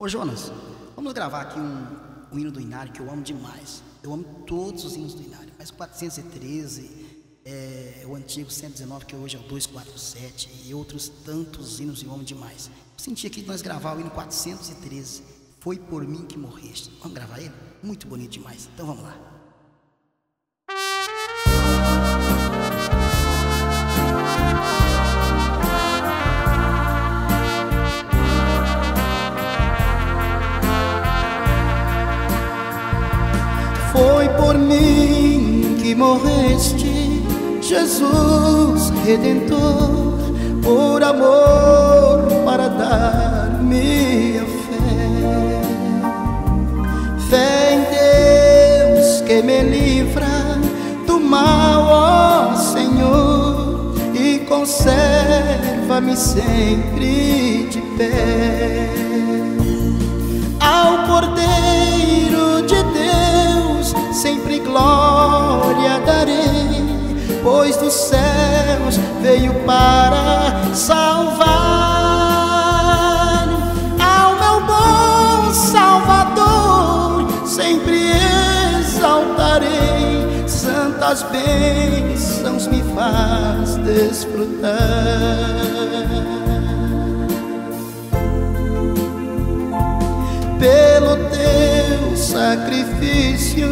Ô Jonas, vamos gravar aqui um hino do Hinário que eu amo demais. Eu amo todos os hinos do Hinário, mas 413 é o antigo 119, que hoje é o 247, e outros tantos hinos eu amo demais. Eu senti aqui de nós gravar o hino 413, Foi por mim que morreste. Vamos gravar ele? Muito bonito demais, então vamos lá. Foi por mim que morreste, Jesus Redentor, por amor, para dar-me a fé. Fé em Deus que me livra do mal, ó Senhor, e conserva-me sempre de pé. Ao Cordeiro de Deus sempre glória darei, pois dos céus veio para salvar. Ao meu bom Salvador sempre exaltarei, santas bênçãos me faz desfrutar. Pelo teu sacrifício,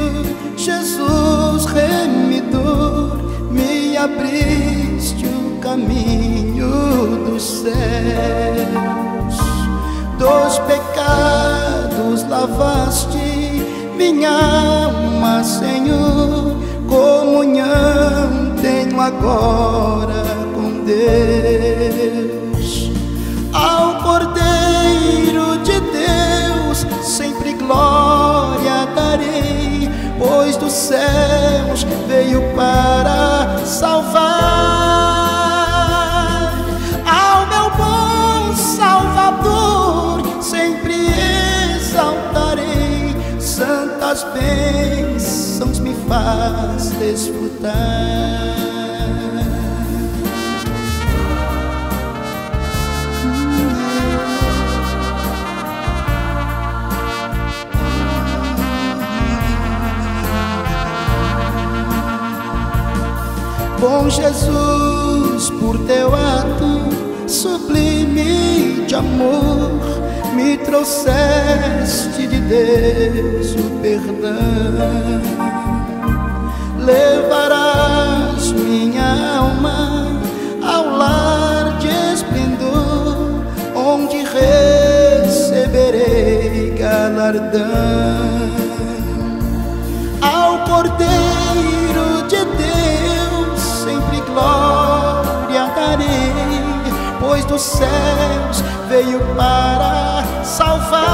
Jesus remidor, me abriste o caminho dos céus. Dos pecados lavaste minha alma, Senhor, comunhão tenho agora com Deus. Ao Cordeiro de Deus sempre glória darei, pois dos céus veio para salvar. Ao meu bom Salvador sempre exaltarei, santas bênçãos me faz desfrutar. Bom Jesus, por teu ato sublime de amor, me trouxeste de Deus o perdão. Levarás minha alma ao lar de esplendor, onde receberei galardão. Ao Cordeiro de Deus sempre glória darei, pois dos céus veio para salvar.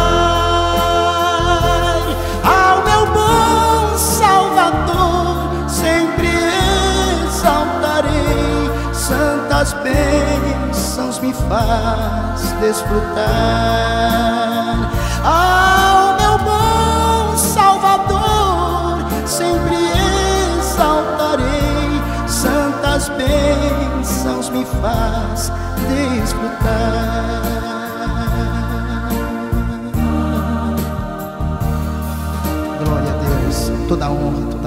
Ao meu bom Salvador sempre exaltarei, santas bênçãos me faz desfrutar. Ao meu bom Salvador sempre exaltarei, santas bênçãos me faz desfrutar. Glória a Deus, toda honra.